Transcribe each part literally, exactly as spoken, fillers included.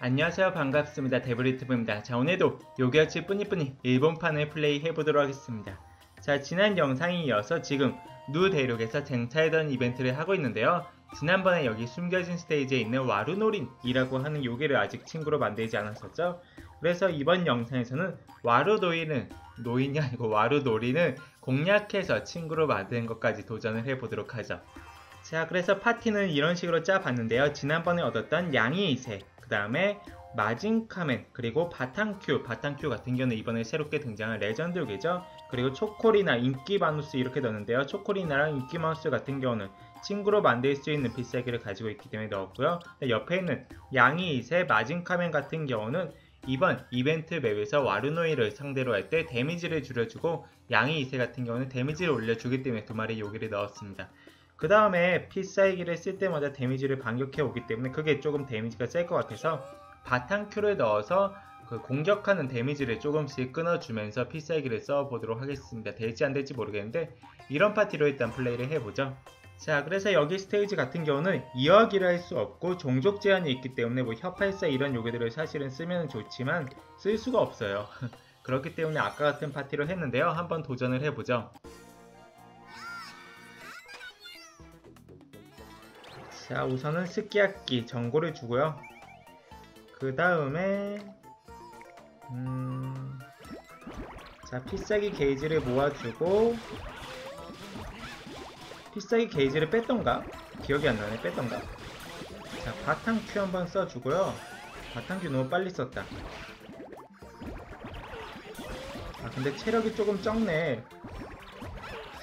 안녕하세요, 반갑습니다. 데브리트브입니다. 자, 오늘도 요괴어치 뿌니뿌니 일본판을 플레이 해보도록 하겠습니다. 자, 지난 영상에 이어서 지금 누 대륙에서 쟁탈전 이벤트를 하고 있는데요, 지난번에 여기 숨겨진 스테이지에 있는 와루노린 이라고 하는 요괴를 아직 친구로 만들지 않았었죠. 그래서 이번 영상에서는 와루노리는 노인이 아니고 와루노리는 공략해서 친구로 만드는 것까지 도전을 해보도록 하죠. 자, 그래서 파티는 이런 식으로 짜봤는데요, 지난번에 얻었던 양이이세, 그 다음에 마징카멘, 그리고 바탕큐, 바탕큐 같은 경우는 이번에 새롭게 등장한 레전드 요괴죠. 그리고 초콜이나 인기바누스 이렇게 넣었는데요, 초콜이나랑 인기바누스 같은 경우는 친구로 만들 수 있는 피사이기를 가지고 있기 때문에 넣었고요, 옆에 있는 양이이세, 마징카멘 같은 경우는 이번 이벤트 맵에서 와루노리를 상대로 할 때 데미지를 줄여주고, 양이이세 같은 경우는 데미지를 올려주기 때문에 두 마리 요기를 넣었습니다. 그 다음에 피사이기를 쓸 때마다 데미지를 반격해 오기 때문에 그게 조금 데미지가 셀 것 같아서 바탕큐를 넣어서 그 공격하는 데미지를 조금씩 끊어주면서 피사이기를 써보도록 하겠습니다. 될지 안 될지 모르겠는데 이런 파티로 일단 플레이를 해보죠. 자, 그래서 여기 스테이지 같은 경우는 이어기를 할 수 없고 종족 제한이 있기 때문에 뭐 협활사 이런 요괴들을 사실은 쓰면 좋지만 쓸 수가 없어요. 그렇기 때문에 아까 같은 파티로 했는데요, 한번 도전을 해보죠. 자, 우선은 스키야끼 전골을 주고요, 그 다음에 음... 자, 피사이기 게이지를 모아주고, 피사이기 게이지를 뺐던가? 기억이 안나네. 뺐던가? 자, 바탕큐 한번 써주고요. 바탕큐 너무 빨리 썼다. 아, 근데 체력이 조금 적네.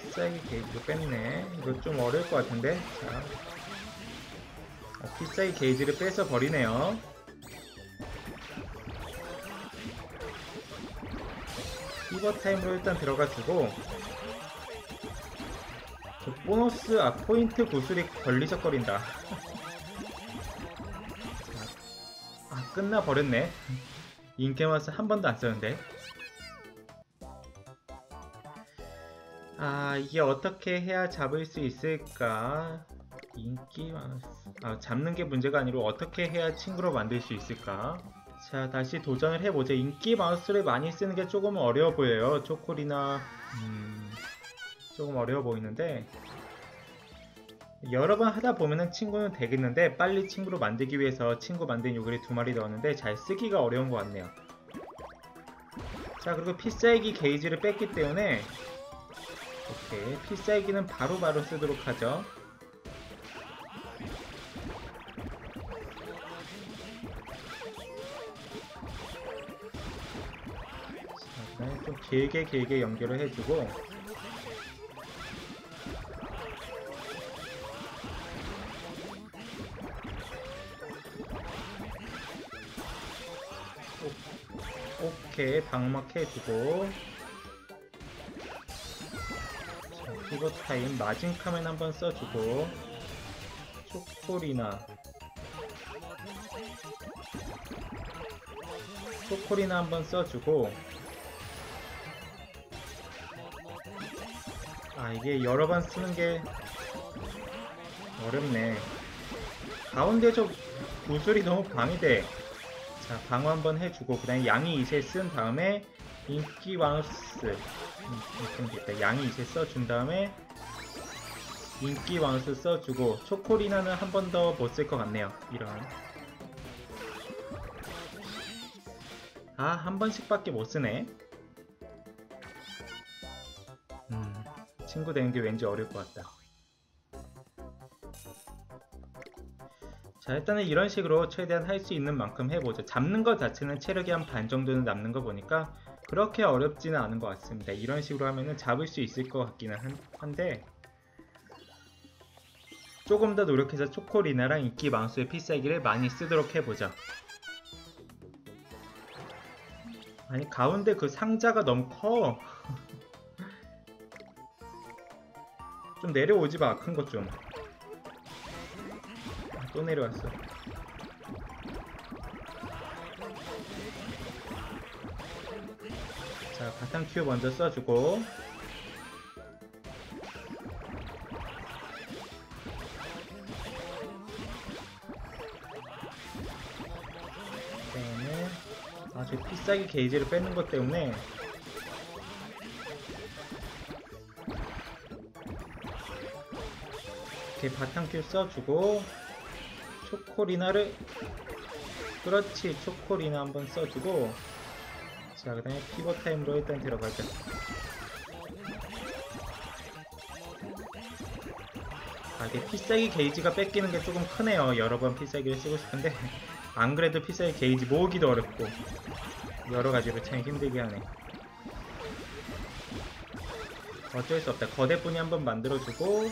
피사이기 게이지도 뺐네. 이거 좀 어려울 것 같은데. 자, 피사이기 게이지를 빼서 버리네요. 피버타임으로 일단 들어가주고, 저 보너스, 아, 포인트 구슬이 걸리적거린다. 아, 끝나버렸네. 인게마스 한 번도 안 썼는데. 아, 이게 어떻게 해야 잡을 수 있을까? 인기마스, 아, 잡는 게 문제가 아니고 어떻게 해야 친구로 만들 수 있을까? 자, 다시 도전을 해보자. 인기 마우스를 많이 쓰는 게 조금 어려워 보여요. 초콜이나 음, 조금 어려워 보이는데 여러 번 하다 보면은 친구는 되겠는데, 빨리 친구로 만들기 위해서 친구 만든 요괴를 두 마리 넣었는데 잘 쓰기가 어려운 것 같네요. 자, 그리고 피사이기 게이지를 뺐기 때문에 오케이, 피사이기는 바로바로 쓰도록 하죠. 좀 길게 길게 연결을 해주고, 오, 오케이, 방막해주고, 피버타임, 마징카멘 한번 써주고, 초콜이나 초콜이나 한번 써주고. 아, 이게 여러 번 쓰는 게 어렵네. 가운데 저 구슬이 너무 방해돼. 자, 방어 한번 해주고, 그 다음에 양이이세 쓴 다음에 인기바누스, 음, 양이이세 써준 다음에 인기바누스 써주고, 초콜이나는 한 번 더 못 쓸 것 같네요. 이런, 아, 한 번씩 밖에 못 쓰네. 친구 되는 게 왠지 어려울 것 같다. 자, 일단은 이런 식으로 최대한 할 수 있는 만큼 해보죠. 잡는 것 자체는 체력이 한 반 정도는 남는 거 보니까 그렇게 어렵지는 않은 것 같습니다. 이런 식으로 하면은 잡을 수 있을 것 같기는 한데, 조금 더 노력해서 초콜이나랑 인기마우스의 피사이기를 많이 쓰도록 해보죠. 아니, 가운데 그 상자가 너무 커. 좀 내려오지 마, 큰 것 좀. 또 내려왔어. 자, 바탕큐 먼저 써주고, 피사이기 게이지를 뺏는 것 때문에 이렇게 바탕큐 써주고 초콜이나를, 그렇지, 초콜이나 한번 써주고, 자 그 다음에 피버타임으로 일단 들어가자. 아, 이게 피사이기 게이지가 뺏기는 게 조금 크네요. 여러 번 피사이기를 쓰고 싶은데 안 그래도 피사이기 게이지 모으기도 어렵고 여러 가지로 참 힘들게 하네. 어쩔 수 없다. 거대뿐이 한번 만들어주고,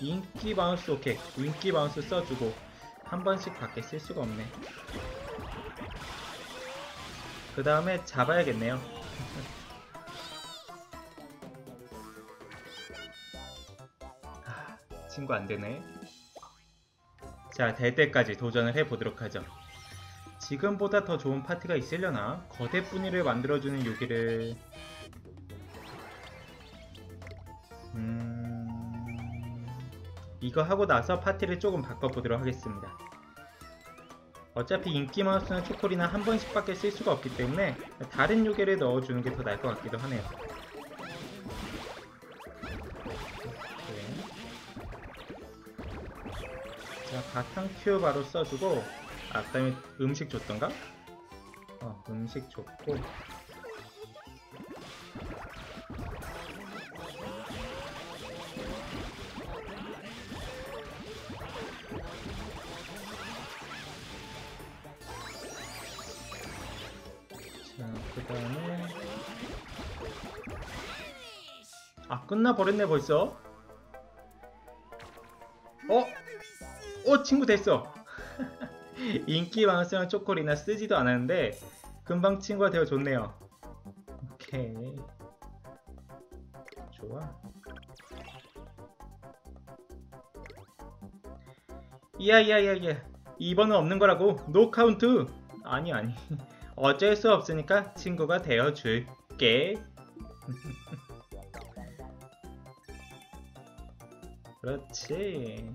인기바누스, 오케이. 인기바누스 써주고, 한 번씩 밖에 쓸 수가 없네. 그 다음에 잡아야겠네요. 아, 친구 안되네. 자, 될 때까지 도전을 해보도록 하죠. 지금보다 더 좋은 파티가 있으려나? 거대 뿐이를 만들어주는 요기를, 음... 이거 하고 나서 파티를 조금 바꿔보도록 하겠습니다. 어차피 인기마우스나 초콜이나 한 번씩 밖에 쓸 수가 없기 때문에 다른 요괴를 넣어주는 게 더 나을 것 같기도 하네요. 오케이. 자, 바탕큐 바로 써주고, 아, 그 다음에 음식 줬던가? 어, 음식 줬고, 아, 끝나버렸네 벌써. 어? 어, 친구 됐어. 인기 많았으면 초콜이나 쓰지도 않았는데 금방 친구가 되어 좋네요. 오케이, 좋아. 이야이야이야, 이번은 없는 거라고. 노 카운트. 아니 아니, 어쩔 수 없으니까 친구가 되어 줄게. 그렇지.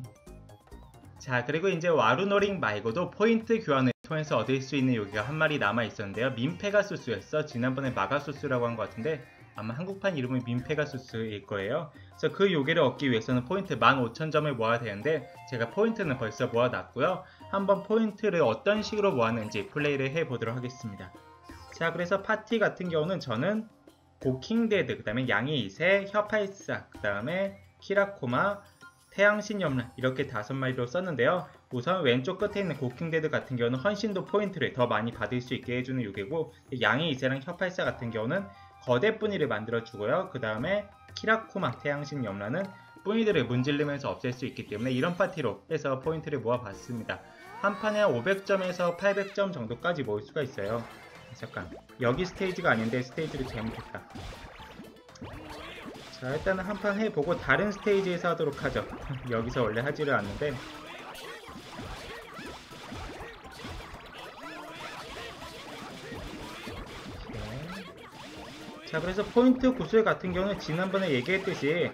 자, 그리고 이제 와루노린 말고도 포인트 교환을 통해서 얻을 수 있는 요기가 한 마리 남아있었는데요. 민폐가수스였어. 지난번에 마가수스라고 한 것 같은데 아마 한국판 이름은 민폐가수스일 거예요. 그래서 그 요기를 얻기 위해서는 포인트 만 오천 점을 모아야 되는데 제가 포인트는 벌써 모아놨고요. 한번 포인트를 어떤 식으로 모았는지 플레이를 해보도록 하겠습니다. 자, 그래서 파티 같은 경우는 저는 고킹데드, 그 다음에 양이이세, 협활사, 그 다음에 키라코마, 태양신염란, 이렇게 다섯 마리로 썼는데요. 우선 왼쪽 끝에 있는 고킹데드 같은 경우는 헌신도 포인트를 더 많이 받을 수 있게 해주는 요괴고, 양이이세랑 협활사 같은 경우는 거대 뿌니를 만들어주고요. 그 다음에 키라코마, 태양신염란은 뿌니들을 문질르면서 없앨 수 있기 때문에 이런 파티로 해서 포인트를 모아봤습니다. 한 판에 오백 점에서 팔백 점 정도까지 모을 수가 있어요. 잠깐, 여기 스테이지가 아닌데 스테이지를 잘못했다. 자, 일단은 한 판 해보고 다른 스테이지에서 하도록 하죠. 여기서 원래 하지를 않는데. 오케이. 자, 그래서 포인트 구슬 같은 경우는 지난번에 얘기했듯이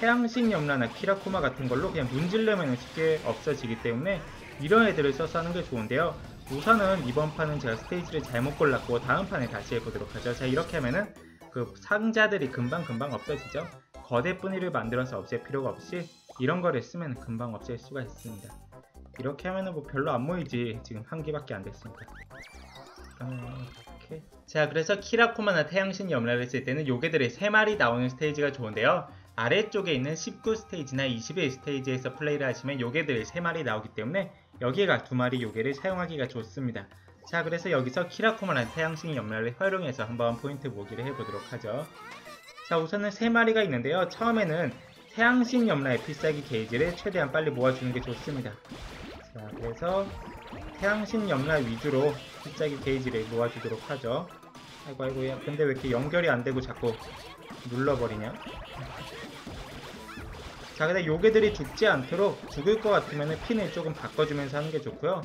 태양신염라나 키라코마 같은 걸로 그냥 문질러면 쉽게 없어지기 때문에 이런 애들을 써서 하는 게 좋은데요. 우선은 이번 판은 제가 스테이지를 잘못 골랐고 다음 판에 다시 해보도록 하죠. 자, 이렇게 하면은 그 상자들이 금방금방 없어지죠. 거대 뿌니를 만들어서 없앨 필요가 없이 이런 거를 쓰면 금방 없앨 수가 있습니다. 이렇게 하면은 뭐 별로 안 모이지. 지금 한 개밖에 안 됐습니다. 음, 이렇게. 자, 그래서 키라코마나 태양신 염라를 쓸 때는 요괴들이 세 마리 나오는 스테이지가 좋은데요. 아래쪽에 있는 십구 스테이지나 이십일 스테이지에서 플레이를 하시면 요괴들이 세 마리 나오기 때문에 여기가 두 마리 요괴를 사용하기가 좋습니다. 자, 그래서 여기서 키라코마랑 태양신이 염라를 활용해서 한번 포인트 모기를 해보도록 하죠. 자, 우선은 세 마리가 있는데요. 처음에는 태양신 염라의 필살기 게이지를 최대한 빨리 모아주는 게 좋습니다. 자, 그래서 태양신 염라 위주로 필살기 게이지를 모아주도록 하죠. 아이고 아이고야, 근데 왜 이렇게 연결이 안되고 자꾸 눌러버리냐. 자, 근데 요괴들이 죽지 않도록, 죽을 것 같으면 핀을 조금 바꿔주면서 하는 게 좋고요.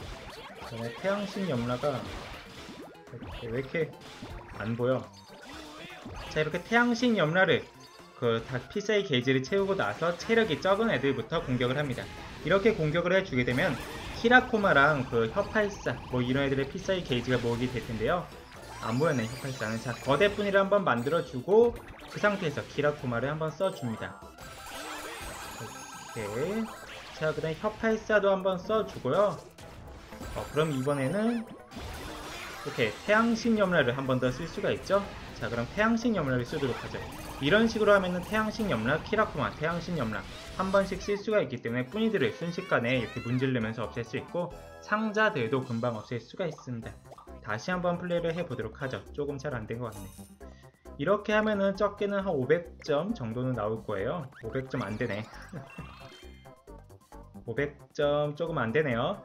그다음에 태양신 염라가 왜 이렇게 안 보여? 자, 이렇게 태양신 염라를 그 피사의 게이지를 채우고 나서 체력이 적은 애들부터 공격을 합니다. 이렇게 공격을 해주게 되면 키라코마랑 그 협활사 뭐 이런 애들의 피사이 게이지가 모으게 될 텐데요. 안 보였네 협활사는. 자, 거대 분해를 한번 만들어주고 그 상태에서 키라코마를 한번 써줍니다. 오케이. 자, 그다음 협활사도 한번 써주고요. 어, 그럼 이번에는 이렇게 태양신염란을 한번 더 쓸 수가 있죠. 자, 그럼 태양신염란을 쓰도록 하죠. 이런 식으로 하면은 태양신염란, 키라코마, 태양신염란 한 번씩 쓸 수가 있기 때문에 뿌니들을 순식간에 이렇게 문질르면서 없앨 수 있고 상자들도 금방 없앨 수가 있습니다. 다시 한번 플레이를 해보도록 하죠. 조금 잘 안 된 것 같네. 이렇게 하면은 적게는 한 오백 점 정도는 나올 거예요. 오백 점 안 되네. 오백 점 조금 안 되네요.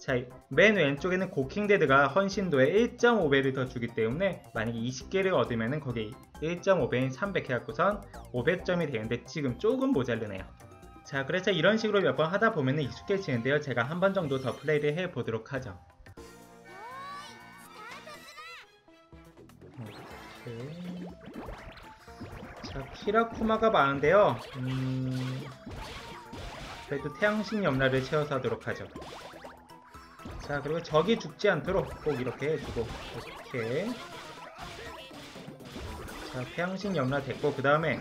자, 맨 왼쪽에는 고킹데드가 헌신도의 일 점 오 배를 더 주기 때문에 만약에 이십 개를 얻으면은 거기에 일 점 오 배인 삼백 해갖고선 오백 점이 되는데 지금 조금 모자르네요. 자, 그래서 이런 식으로 몇 번 하다 보면은 익숙해지는데요. 제가 한 번 정도 더 플레이를 해보도록 하죠. 오케이. 자, 키라쿠마가 많은데요. 음... 그래도 태양신염라를 채워서 하도록 하죠. 자, 그리고 적이 죽지 않도록 꼭 이렇게 해주고. 오케이. 자, 태양신염라 됐고, 그 다음에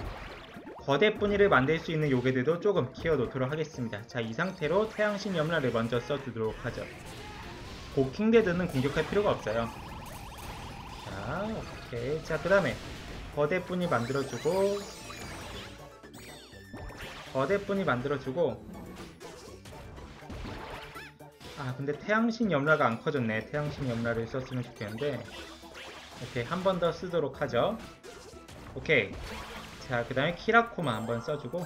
거대 뿌니를 만들 수 있는 요괴들도 조금 키워놓도록 하겠습니다. 자, 이 상태로 태양신염라를 먼저 써주도록 하죠. 고킹데드는 공격할 필요가 없어요. 자, 오케이. 자, 그 다음에 거대 뿌니 만들어주고 거대 뿌니 만들어주고 아, 근데 태양신염라가 안 커졌네. 태양신염라를 썼으면 좋겠는데. 오케이, 한 번 더 쓰도록 하죠. 오케이. 자, 그 다음에 키라코마 한번 써주고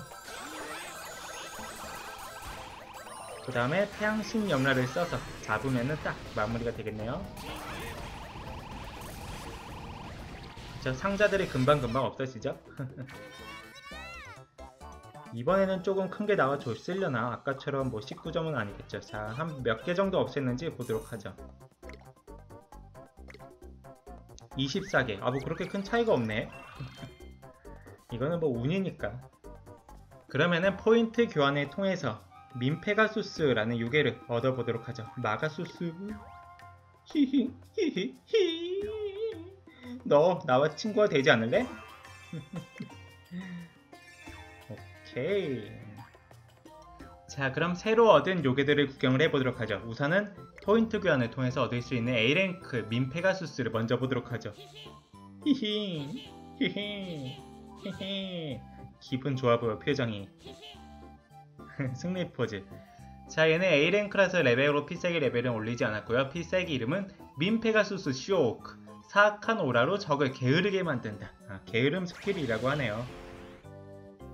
그 다음에 태양신염라를 써서 잡으면은 딱 마무리가 되겠네요. 저 상자들이 금방금방 없어지죠? 이번에는 조금 큰 게 나와줬으려나? 아까처럼 뭐 십구 점은 아니겠죠. 자, 한 몇 개 정도 없앴는지 보도록 하죠. 이십사 개. 아, 뭐 그렇게 큰 차이가 없네. 이거는 뭐 운이니까. 그러면은 포인트 교환을 통해서 민폐가수스라는 요괴를 얻어보도록 하죠. 마가수스. 히히 히히 히히. 너 나와 친구가 되지 않을래? 오케이. 자, 그럼 새로 얻은 요괴들을 구경을 해보도록 하죠. 우선은 포인트 교환을 통해서 얻을 수 있는 A랭크 민폐가수스를 먼저 보도록 하죠. 히히 히히 히히. 기분 좋아보여 표정이. 승리 포즈. 자, 얘는 A랭크라서 레벨로 피사이기 레벨은 올리지 않았고요. 피사이기 이름은 민폐가수스 쇼크. 사악한 오라로 적을 게으르게 만든다. 아, 게으름 스킬이라고 하네요.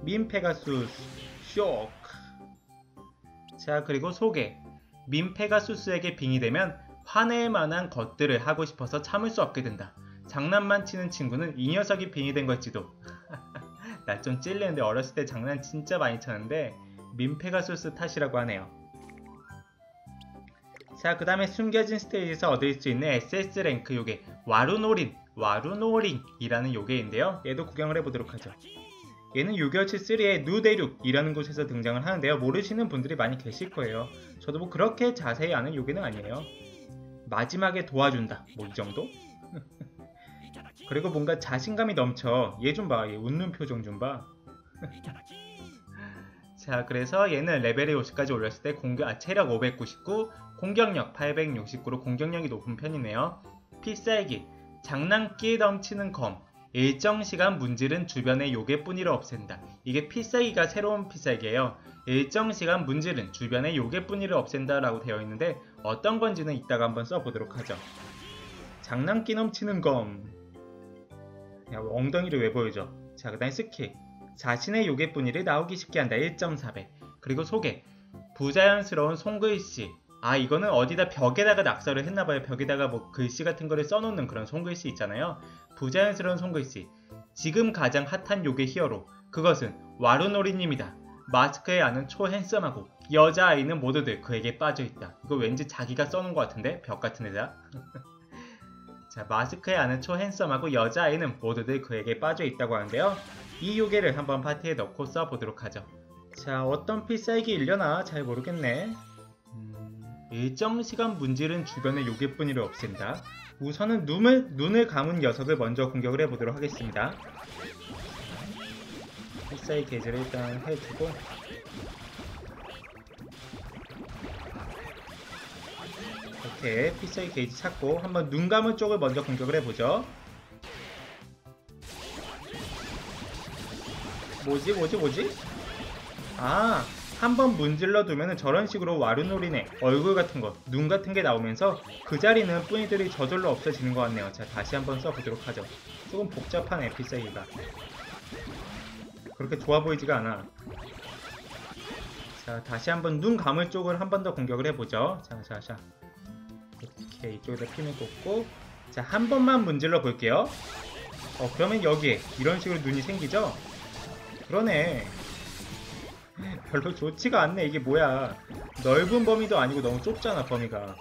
민폐가수스 쇼크. 자, 그리고 소개. 민폐가수스에게 빙이 되면 화낼 만한 것들을 하고 싶어서 참을 수 없게 된다. 장난만 치는 친구는 이 녀석이 빙이 된 걸지도. 나 좀 찔리는데 어렸을 때 장난 진짜 많이 쳤는데 민폐가수스 탓이라고 하네요. 자, 그 다음에 숨겨진 스테이지에서 얻을 수 있는 에스에스 랭크 요괴 와루노린, 와루노링이라는 요괴인데요. 얘도 구경을 해보도록 하죠. 얘는 요괴어치 삼의 누대륙이라는 곳에서 등장을 하는데요. 모르시는 분들이 많이 계실 거예요. 저도 뭐 그렇게 자세히 아는 요괴는 아니에요. 마지막에 도와준다. 뭐 이 정도? 그리고 뭔가 자신감이 넘쳐. 얘 좀 봐. 얘 웃는 표정 좀 봐. 자, 그래서 얘는 레벨이 오십까지 올렸을 때 공격, 아, 체력 오백구십구, 공격력 팔백육십구로 공격력이 높은 편이네요. 피사이기, 장난기 넘치는 검. 일정 시간 문질은 주변의 요괴 뿌니를 없앤다. 이게 피사이기가 새로운 피사이기예요. 일정 시간 문질은 주변의 요괴 뿌니를 없앤다 라고 되어 있는데 어떤 건지는 이따가 한번 써보도록 하죠. 장난기 넘치는 검. 야, 엉덩이를 왜 보여줘. 자, 그 다음에 스킬. 자신의 요괴 뿌니를 나오기 쉽게 한다. 일 점 사 배. 그리고 소개. 부자연스러운 손글씨. 아, 이거는 어디다 벽에다가 낙서를 했나봐요. 벽에다가 뭐 글씨 같은 거를 써놓는 그런 손글씨 있잖아요. 부자연스러운 손글씨. 지금 가장 핫한 요괴 히어로. 그것은 와루노리님이다. 마스크에 아는 초핸섬하고 여자아이는 모두들 그에게 빠져있다. 이거 왠지 자기가 써놓은 것 같은데? 벽 같은 데다. 자, 마스크에 아는 초핸섬하고 여자아이는 모두들 그에게 빠져있다고 하는데요. 이 요괴를 한번 파티에 넣고 써보도록 하죠. 자, 어떤 피사이기 일려나 잘 모르겠네. 음... 일정 시간 문질은 주변의 요괴뿐이를 없앤다. 우선은 눈을, 눈을 감은 녀석을 먼저 공격을 해보도록 하겠습니다. 필사의 계절을 일단 해주고 이렇게 피사의 게이지 찾고 한번 눈 감은 쪽을 먼저 공격을 해보죠. 뭐지 뭐지 뭐지? 아, 한번 문질러 두면은 저런 식으로 와루노린의 얼굴 같은 것, 눈 같은 게 나오면서 그 자리는 뿌니들이 저절로 없어지는 것 같네요. 자, 다시 한번 써보도록 하죠. 조금 복잡하네, 피사이기가. 그렇게 좋아 보이지가 않아. 자, 다시 한번 눈 감을 쪽을 한번 더 공격을 해보죠. 자, 자, 자. 이렇게 이쪽에다 핀을 꽂고, 자, 한 번만 문질러 볼게요. 어, 그러면 여기에 이런 식으로 눈이 생기죠? 그러네. 별로 좋지가 않네. 이게 뭐야. 넓은 범위도 아니고 너무 좁잖아, 범위가.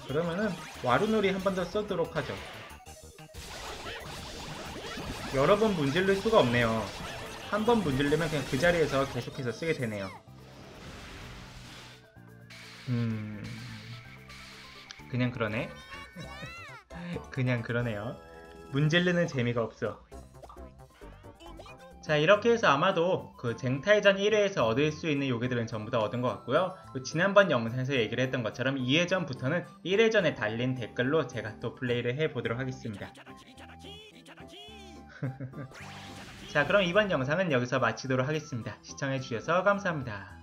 자, 그러면은 와루노리 한 번 더 써도록 하죠. 여러 번 문질릴 수가 없네요. 한 번 문질르면 그냥 그 자리에서 계속해서 쓰게 되네요. 음... 그냥 그러네. 그냥 그러네요. 문질르는 재미가 없어. 자, 이렇게 해서 아마도 그 쟁탈전 일 회에서 얻을 수 있는 요괴들은 전부 다 얻은 것 같고요. 지난번 영상에서 얘기를 했던 것처럼 이 회전부터는 일 회전에 달린 댓글로 제가 또 플레이를 해보도록 하겠습니다. 자, 그럼 이번 영상은 여기서 마치도록 하겠습니다. 시청해주셔서 감사합니다.